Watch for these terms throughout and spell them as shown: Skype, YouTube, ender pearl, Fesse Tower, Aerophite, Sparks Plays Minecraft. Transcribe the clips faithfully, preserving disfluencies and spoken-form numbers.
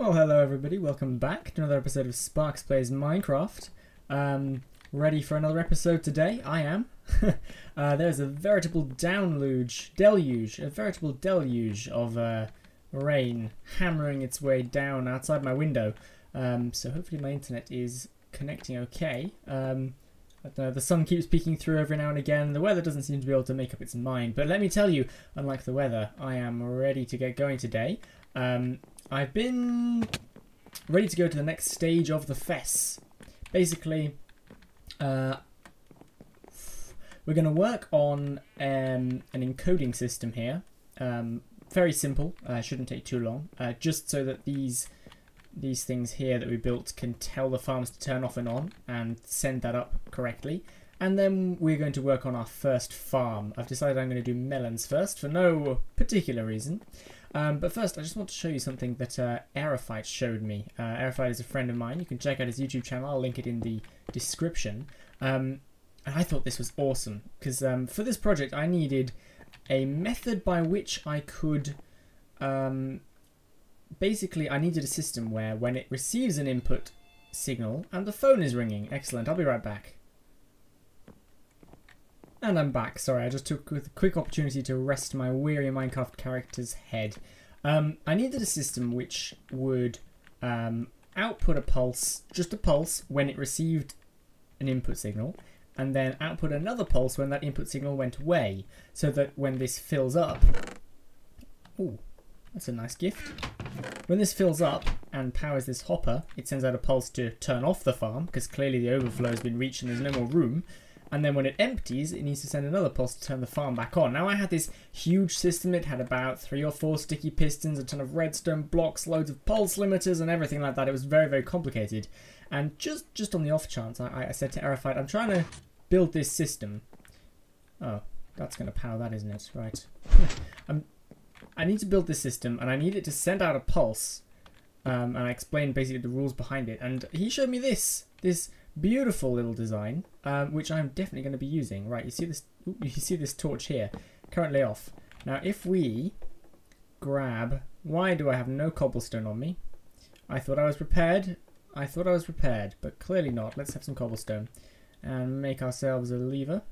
Well, hello everybody, welcome back to another episode of Sparks Plays Minecraft. Um, ready for another episode today? I am. uh, there's a veritable downluge, deluge, a veritable deluge of uh, rain hammering its way down outside my window. Um, so hopefully my internet is connecting okay. Um, I don't know, the sun keeps peeking through every now and again. The weather doesn't seem to be able to make up its mind. But let me tell you, unlike the weather, I am ready to get going today. Um, I've been ready to go to the next stage of the Fesse. Basically, uh, we're going to work on um, an encoding system here. Um, very simple, uh, shouldn't take too long, uh, just so that these these things here that we built can tell the farms to turn off and on and send that up correctly. And then we're going to work on our first farm. I've decided I'm going to do melons first for no particular reason. Um, but first, I just want to show you something that uh, Aerophite showed me. Uh, Aerophite is a friend of mine. You can check out his YouTube channel. I'll link it in the description. Um, and I thought this was awesome because um, for this project, I needed a method by which I could... Um, basically, I needed a system where when it receives an input signal and the phone is ringing. Excellent. I'll be right back. And I'm back. Sorry, I just took a quick opportunity to rest my weary Minecraft character's head. Um, I needed a system which would um, output a pulse, just a pulse, when it received an input signal, and then output another pulse when that input signal went away, so that when this fills up... Ooh, that's a nice gift. When this fills up and powers this hopper, it sends out a pulse to turn off the farm, because clearly the overflow has been reached and there's no more room. And then when it empties, it needs to send another pulse to turn the farm back on. Now I had this huge system. It had about three or four sticky pistons, a ton of redstone blocks, loads of pulse limiters and everything like that. It was very, very complicated. And just, just on the off chance, I, I said to Aerophite, I'm trying to build this system. Oh, that's going to power that, isn't it? Right. I'm, I need to build this system and I need it to send out a pulse. Um, and I explained basically the rules behind it. And he showed me this, this... beautiful little design, um, which I'm definitely going to be using. Right, you see this? Ooh, you see this torch here, currently off. Now, if we grab, why do I have no cobblestone on me? I thought I was prepared. I thought I was prepared, but clearly not. Let's have some cobblestone and make ourselves a lever.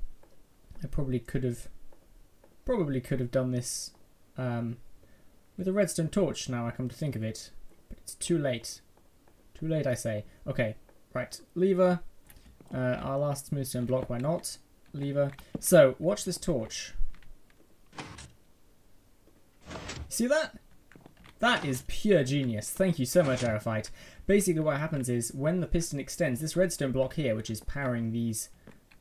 I probably could have, probably could have done this um, with a redstone torch. Now I come to think of it, but it's too late. Too late, I say. Okay. Right, lever, uh, our last smoothstone block, why not, lever. So, watch this torch. See that? That is pure genius. Thank you so much, Aerophite. Basically what happens is, when the piston extends, this redstone block here, which is powering these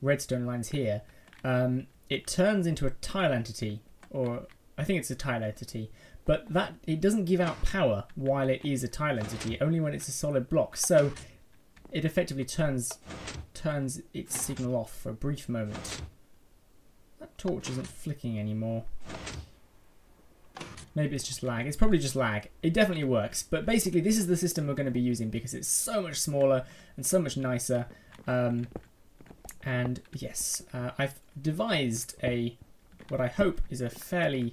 redstone lines here, um, it turns into a tile entity, or I think it's a tile entity, but that it doesn't give out power while it is a tile entity, only when it's a solid block. So, it effectively turns turns its signal off for a brief moment. That torch isn't flicking anymore. Maybe it's just lag. It's probably just lag. It definitely works. But basically, this is the system we're going to be using because it's so much smaller and so much nicer. Um, and yes, uh, I've devised a what I hope is a fairly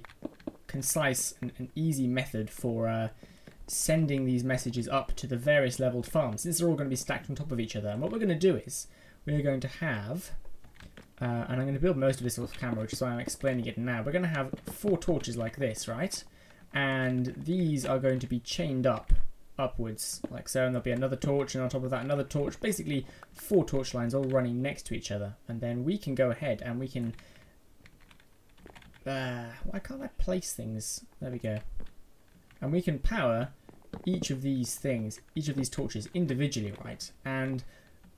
concise and, and easy method for... Uh, sending these messages up to the various leveled farms. These are all going to be stacked on top of each other. And what we're going to do is we're going to have, uh, and I'm going to build most of this off camera, which is why I'm explaining it now. We're going to have four torches like this, right? And these are going to be chained up upwards like so. And there'll be another torch and on top of that another torch. Basically four torch lines all running next to each other. And then we can go ahead and we can... Uh, why can't I place things? There we go. And we can power each of these things, each of these torches individually, right? And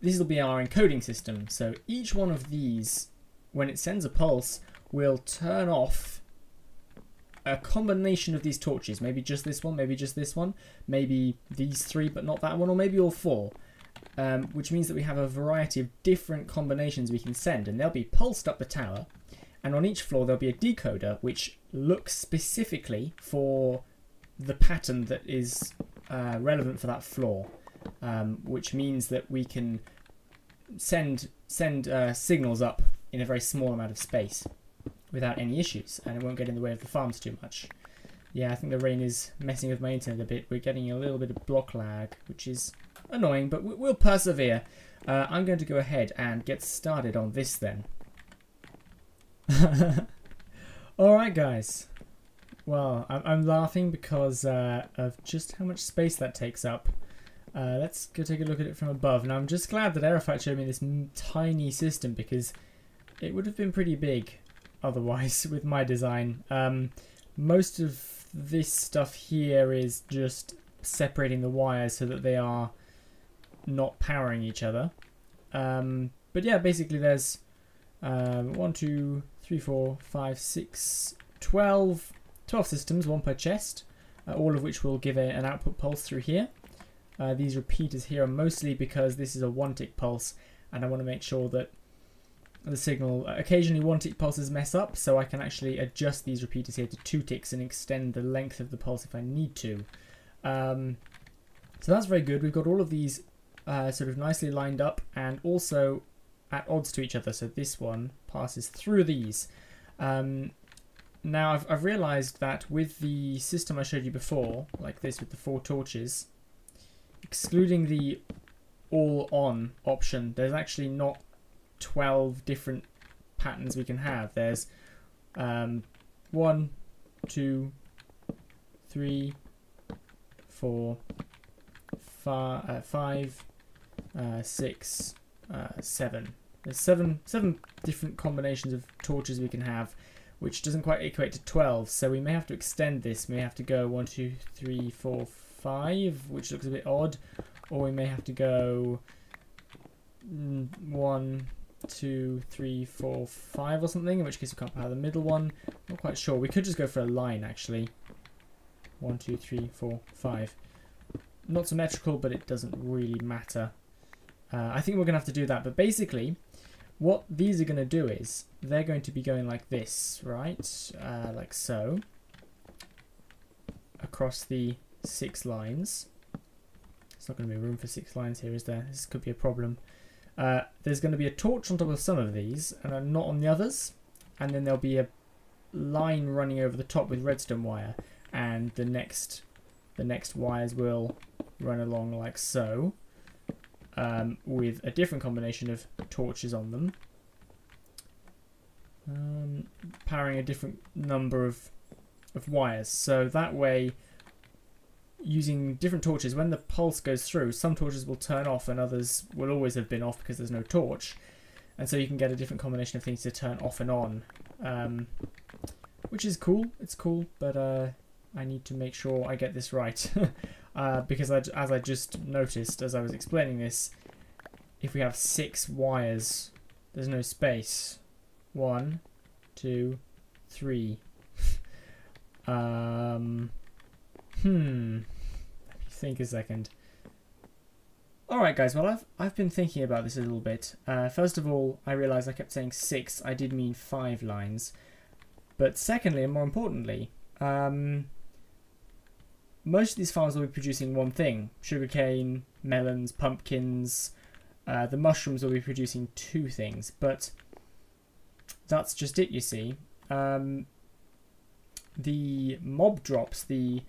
this will be our encoding system. So each one of these, when it sends a pulse, will turn off a combination of these torches. Maybe just this one, maybe just this one, maybe these three, but not that one, or maybe all four. Um, which means that we have a variety of different combinations we can send, and they'll be pulsed up the tower. And on each floor, there'll be a decoder, which looks specifically for... the pattern that is uh, relevant for that floor, um, which means that we can send send uh, signals up in a very small amount of space without any issues, and it won't get in the way of the farms too much. Yeah, I think the rain is messing with my internet a bit. We're getting a little bit of block lag, which is annoying, but we'll persevere. Uh, I'm going to go ahead and get started on this then. Alright guys. Well, I'm, I'm laughing because uh, of just how much space that takes up. Uh, let's go take a look at it from above. Now, I'm just glad that Aerophite showed me this tiny system, because it would have been pretty big otherwise with my design. Um, most of this stuff here is just separating the wires so that they are not powering each other. Um, but yeah, basically there's um, one, two, three, four, five, six, twelve, twelve systems, one per chest, uh, all of which will give a, an output pulse through here. Uh, these repeaters here are mostly because this is a one-tick pulse, and I want to make sure that the signal, occasionally one-tick pulses mess up, so I can actually adjust these repeaters here to two ticks and extend the length of the pulse if I need to. Um, so that's very good. We've got all of these uh, sort of nicely lined up and also at odds to each other, so this one passes through these. Um, now I've, I've realized that with the system I showed you before, like this with the four torches, excluding the all-on option, there's actually not twelve different patterns we can have. There's um, one, two, three, four, fi uh, five, uh, six, uh, seven. There's seven, seven different combinations of torches we can have, which doesn't quite equate to twelve. So we may have to extend this. We may have to go one, two, three, four, five. five, which looks a bit odd, or we may have to go one, two, three, four, five or something, in which case we can't power the middle one. Not quite sure. We could just go for a line, actually. One, two, three, four, five. Not symmetrical, but it doesn't really matter. Uh, I think we're going to have to do that, but basically what these are going to do is they're going to be going like this, right? Uh, like so. Across the six lines. It's not going to be room for six lines here, is there? This could be a problem. Uh, there's going to be a torch on top of some of these and not on the others, and then there'll be a line running over the top with redstone wire, and the next the next wires will run along like so, um, with a different combination of torches on them, um, powering a different number of of wires, so that way, using different torches, when the pulse goes through, some torches will turn off and others will always have been off because there's no torch, and so you can get a different combination of things to turn off and on, um, which is cool. It's cool, but uh, I need to make sure I get this right. uh, because I, as I just noticed as I was explaining this, if we have six wires, there's no space. One, two, three. um... Hmm, let me think a second. Alright guys, well I've, I've been thinking about this a little bit. Uh, first of all, I realised I kept saying six, I did mean five lines. But secondly, and more importantly, um, most of these farms will be producing one thing. Sugarcane, melons, pumpkins, uh, the mushrooms will be producing two things, but that's just it, you see. Um, the mob drops, the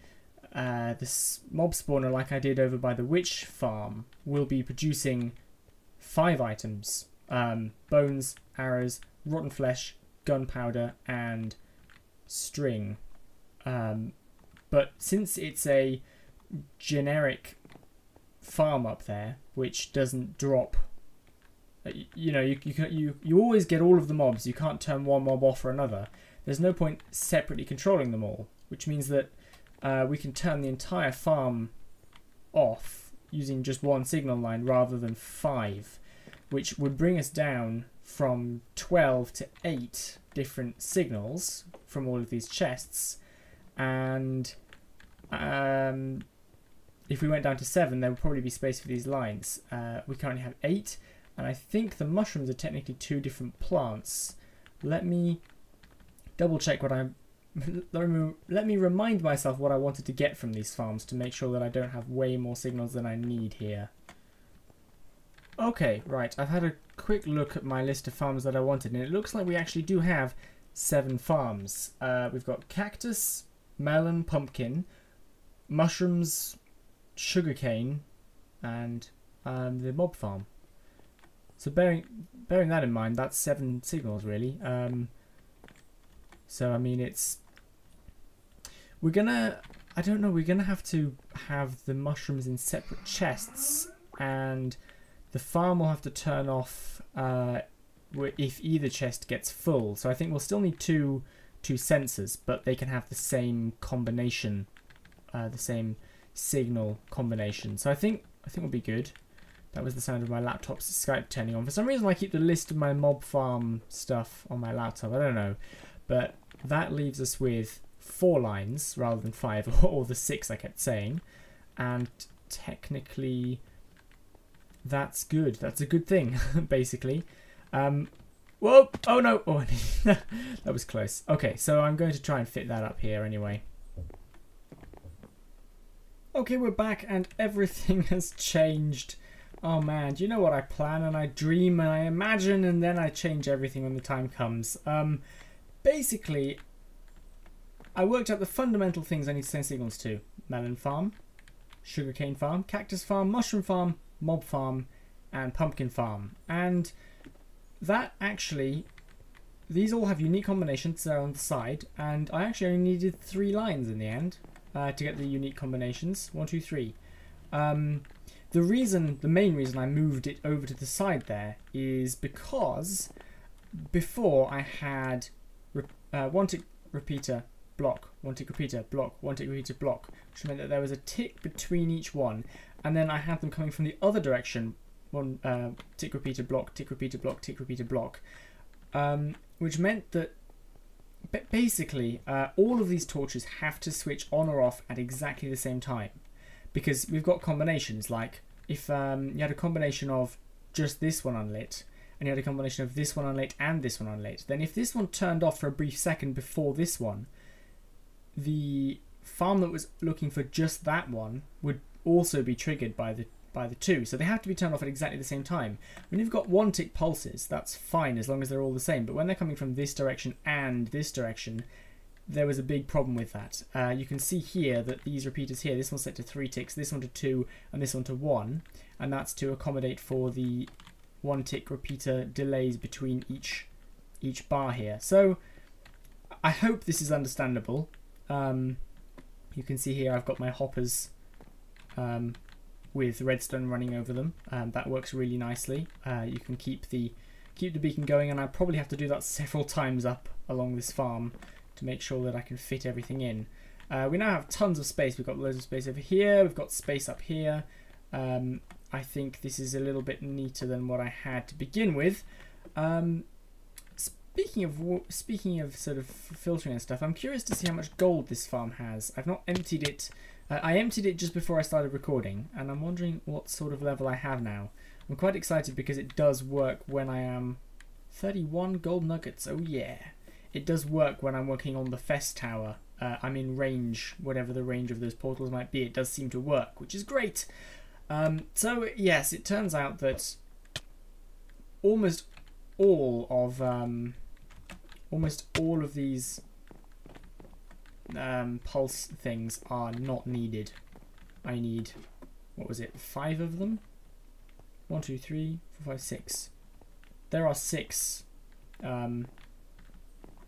Uh, this mob spawner, like I did over by the witch farm, will be producing five items. Um, bones, arrows, rotten flesh, gunpowder, and string. Um, but since it's a generic farm up there, which doesn't drop, you know, you, you, can, you, you always get all of the mobs. You can't turn one mob off for another. There's no point separately controlling them all, which means that Uh, we can turn the entire farm off using just one signal line rather than five, which would bring us down from twelve to eight different signals from all of these chests, and um, if we went down to seven, there would probably be space for these lines. Uh, we currently have eight, and I think the mushrooms are technically two different plants. Let me double check what I'm Let me, let me remind myself what I wanted to get from these farms to make sure that I don't have way more signals than I need here. Okay, right, I've had a quick look at my list of farms that I wanted, and it looks like we actually do have seven farms. Uh, we've got cactus, melon, pumpkin, mushrooms, sugarcane, and um, the mob farm. So bearing bearing that in mind, that's seven signals really. Um, so I mean, it's we're gonna I don't know we're gonna have to have the mushrooms in separate chests, and the farm will have to turn off uh, if either chest gets full. So I think we'll still need two two sensors, but they can have the same combination, uh, the same signal combination. So I think I think we'll be good. That was the sound of my laptop's Skype turning on. For some reason I keep the list of my mob farm stuff on my laptop, I don't know. But that leaves us with four lines rather than five, or the six I kept saying. And technically that's good. That's a good thing, basically. Um, whoa! Oh no! Oh, that was close. Okay, so I'm going to try and fit that up here anyway. Okay, we're back and everything has changed. Oh man, do you know what? I plan and I dream and I imagine and then I change everything when the time comes. Um, basically, I worked out the fundamental things I need to send signals to. Melon farm, sugarcane farm, cactus farm, mushroom farm, mob farm, and pumpkin farm. And that actually, these all have unique combinations that are on the side, and I actually only needed three lines in the end uh, to get the unique combinations. One, two, three. Um... The reason, the main reason I moved it over to the side there is because before I had re uh, one tick repeater block, one tick repeater block, one tick repeater block, which meant that there was a tick between each one, and then I had them coming from the other direction, one uh, tick repeater block, tick repeater block, tick repeater block, um, which meant that basically uh, all of these torches have to switch on or off at exactly the same time. Because we've got combinations, like if um, you had a combination of just this one unlit, and you had a combination of this one unlit and this one unlit, then if this one turned off for a brief second before this one, the farm that was looking for just that one would also be triggered by the by the two. So they have to be turned off at exactly the same time. When you've got one tick pulses, that's fine as long as they're all the same. But when they're coming from this direction and this direction, there was a big problem with that. Uh, you can see here that these repeaters here, this one's set to three ticks, this one to two, and this one to one, and that's to accommodate for the one tick repeater delays between each each bar here. So I hope this is understandable. Um, you can see here I've got my hoppers um, with redstone running over them, and that works really nicely. Uh, you can keep the keep the beacon going, and I probably have to do that several times up along this farm to make sure that I can fit everything in. Uh, we now have tons of space. We've got loads of space over here. We've got space up here. Um, I think this is a little bit neater than what I had to begin with. Um, speaking of speaking of sort of filtering and stuff, I'm curious to see how much gold this farm has. I've not emptied it. Uh, I emptied it just before I started recording, and I'm wondering what sort of level I have now. I'm quite excited because it does work when I am thirty-one gold nuggets. Oh yeah. It does work when I'm working on the Fesse Tower. Uh, I'm in range, whatever the range of those portals might be. It does seem to work, which is great. Um, so, yes, it turns out that almost all of um, almost all of these um, pulse things are not needed. I need, what was it, five of them? One, two, three, four, five, six. There are six. Um,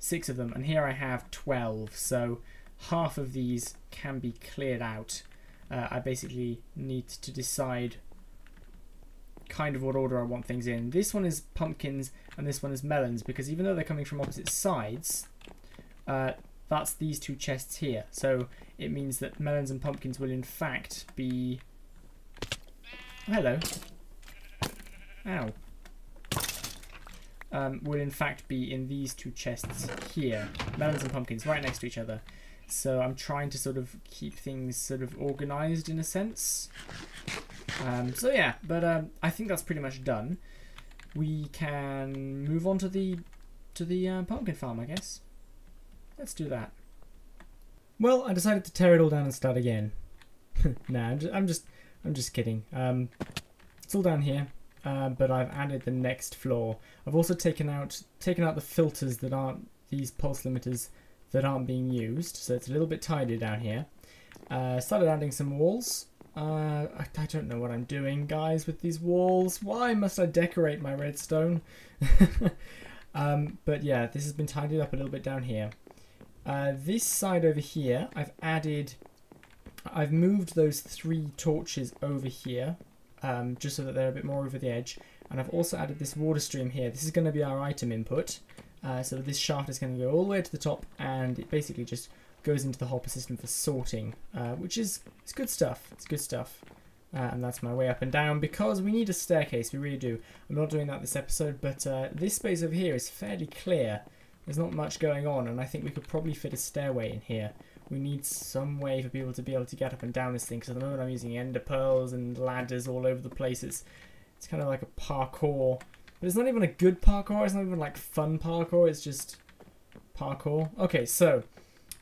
six of them, and here I have twelve, so half of these can be cleared out. Uh, I basically need to decide kind of what order I want things in. This one is pumpkins and this one is melons, because even though they're coming from opposite sides, uh, that's these two chests here, so it means that melons and pumpkins will in fact be... Oh, hello. Ow. Um, will in fact be in these two chests here, melons and pumpkins right next to each other. So I'm trying to sort of keep things sort of organized in a sense. Um, so yeah, but um, I think that's pretty much done. We can move on to the to the uh, pumpkin farm, I guess. Let's do that. Well, I decided to tear it all down and start again. Nah, I'm just, I'm just I'm just kidding. Um, it's all down here. Uh, but I've added the next floor. I've also taken out taken out the filters that aren't these pulse limiters that aren't being used, so it's a little bit tidy down here. Uh, started adding some walls. Uh, I, I don't know what I'm doing, guys, with these walls. Why must I decorate my redstone? um, but yeah, this has been tidied up a little bit down here. Uh, this side over here, I've added... I've moved those three torches over here, um, just so that they're a bit more over the edge. And I've also added this water stream here. This is going to be our item input. Uh, so this shaft is going to go all the way to the top, and it basically just goes into the hopper system for sorting, uh, which is it's good stuff. It's good stuff. Uh, and that's my way up and down, because we need a staircase. We really do. I'm not doing that this episode, but uh, this space over here is fairly clear. There's not much going on, and I think we could probably fit a stairway in here. We need some way for people to be able to get up and down this thing, because at the moment I'm using ender pearls and ladders all over the place. It's, it's kind of like a parkour. But it's not even a good parkour, it's not even like fun parkour, it's just parkour. Okay, so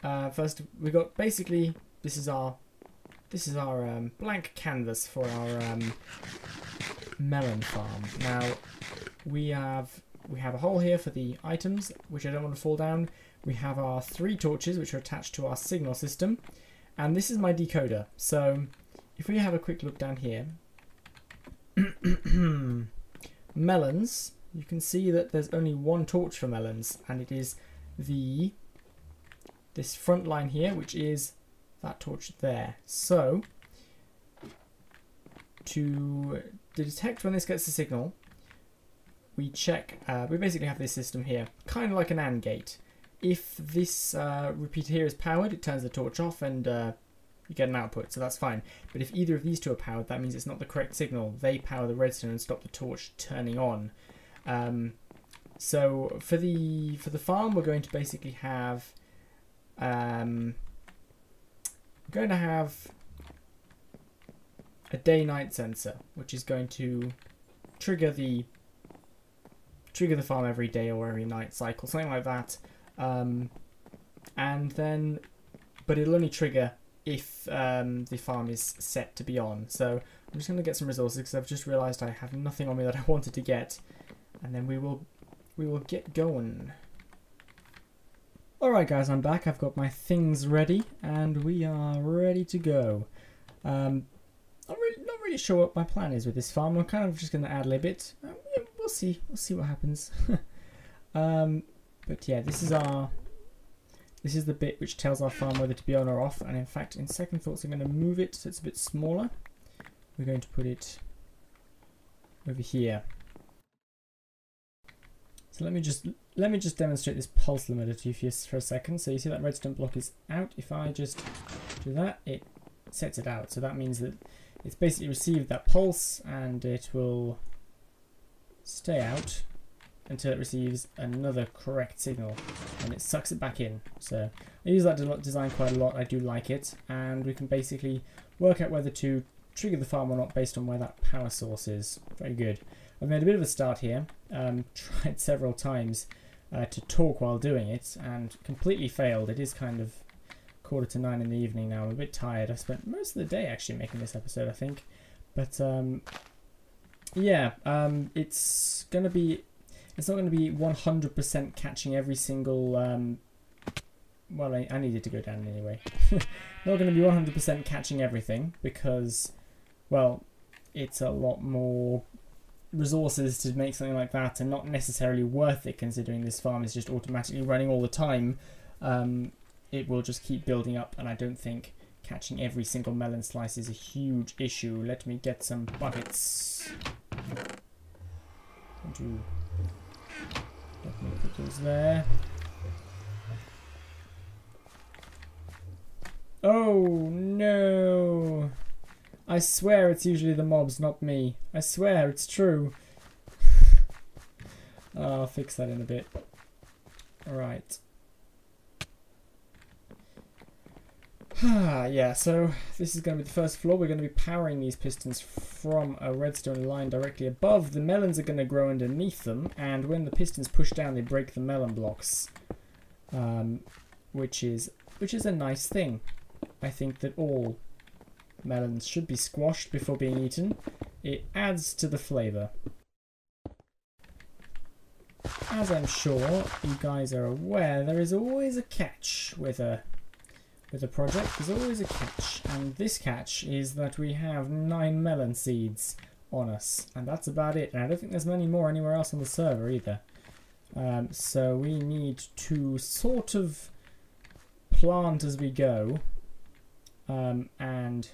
uh, first we got basically this is our this is our um, blank canvas for our um, melon farm. Now we have we have a hole here for the items, which I don't want to fall down. We have our three torches which are attached to our signal system, and this is my decoder. So if we have a quick look down here. Melons, you can see that there's only one torch for melons, and it is the this front line here, which is that torch there. So to, to detect when this gets the signal, we check, uh, we basically have this system here, kind of like an AND gate. If this uh, repeater here is powered, it turns the torch off and uh, you get an output, so that's fine. But if either of these two are powered, that means it's not the correct signal. They power the redstone and stop the torch turning on. Um, so for the for the farm, we're going to basically have um, we're going to have a day-night sensor, which is going to trigger the trigger the farm every day or every night cycle, something like that. Um, and then, but it'll only trigger if um, the farm is set to be on. So I'm just going to get some resources, because I've just realised I have nothing on me that I wanted to get, and then we will we will get going. Alright guys, I'm back. I've got my things ready and we are ready to go. Um, I'm really, not really sure what my plan is with this farm. I'm kind of just going to ad-lib it. We'll see. We'll see what happens. um, but yeah, this is our... This is the bit which tells our farm whether to be on or off, and in fact, in second thoughts, I'm going to move it so it's a bit smaller. We're going to put it over here. So let me just let me just demonstrate this pulse limiter to you for, for a second. So you see that redstone block is out. If I just do that, it sets it out. So that means that it's basically received that pulse, and it will stay out until it receives another correct signal, and it sucks it back in. So I use that design quite a lot, I do like it, and we can basically work out whether to trigger the farm or not based on where that power source is. Very good. I've made a bit of a start here, um, tried several times uh, to talk while doing it, and completely failed. It is kind of quarter to nine in the evening now, I'm a bit tired. I've spent most of the day actually making this episode, I think, but um, yeah, um, it's going to be... It's not going to be one hundred percent catching every single, um, well, I, I needed to go down anyway. Not going to be one hundred percent catching everything because, well, it's a lot more resources to make something like that, and not necessarily worth it considering this farm is just automatically running all the time. Um, it will just keep building up, and I don't think catching every single melon slice is a huge issue. Let me get some buckets. Two. Let me put those there. Oh no! I swear it's usually the mobs, not me. I swear it's true. I'll fix that in a bit. Alright. Yeah, so this is going to be the first floor. We're going to be powering these pistons from a redstone line directly above. The melons are going to grow underneath them, and when the pistons push down, they break the melon blocks, um, which is which is a nice thing. I think that all melons should be squashed before being eaten. It adds to the flavour. as I'm sure you guys are aware, there is always a catch with a with a project. There's always a catch, and this catch is that we have nine melon seeds on us, and that's about it. And I don't think there's many more anywhere else on the server either. Um, so we need to sort of plant as we go, um, and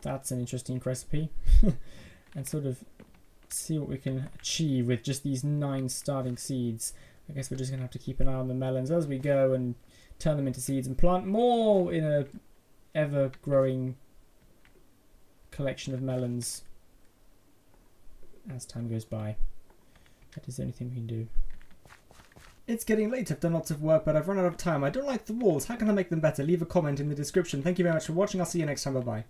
that's an interesting recipe, and sort of see what we can achieve with just these nine starting seeds. I guess we're just going to have to keep an eye on the melons as we go and turn them into seeds and plant more in a ever-growing collection of melons as time goes by. That is the only thing we can do. It's getting late. I've done lots of work, but I've run out of time. I don't like the walls. How can I make them better? Leave a comment in the description. Thank you very much for watching. I'll see you next time. Bye-bye.